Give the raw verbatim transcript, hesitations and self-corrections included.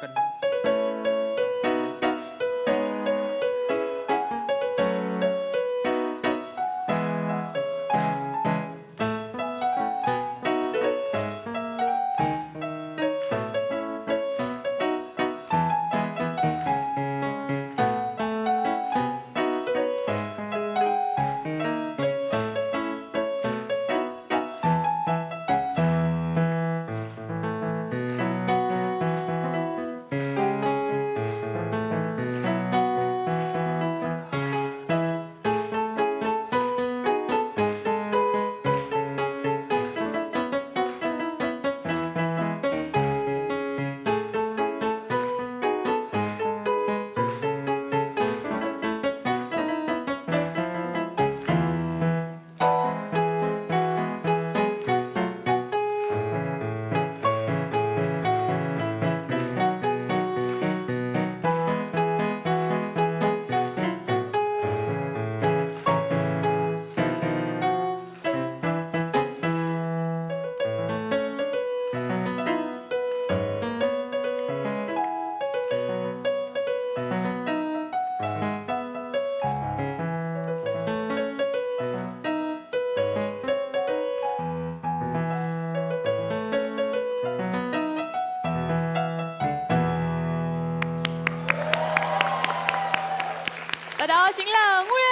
happen. Đó chính là